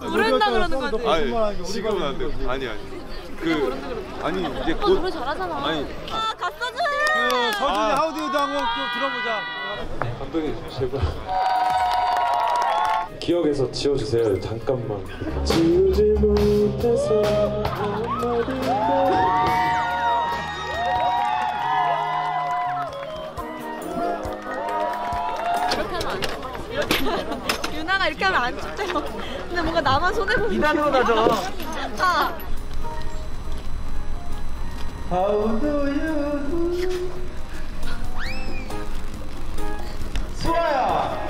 노래한다 그러는 거 같아. 지금은 안 돼. 아니. 아니 이제 곧 노래 잘하잖아. 아 갔어준! 서준이 하우디우도 한번 들어보자. 감독님 제발 기억에서 지워주세요. 잠깐만. 지우지 못해서 한마디도. 유나가 이렇게 하면 안 춥대요. 근데 뭔가 나만 손해보니까 인간으로 가죠. How do you do? 수아야!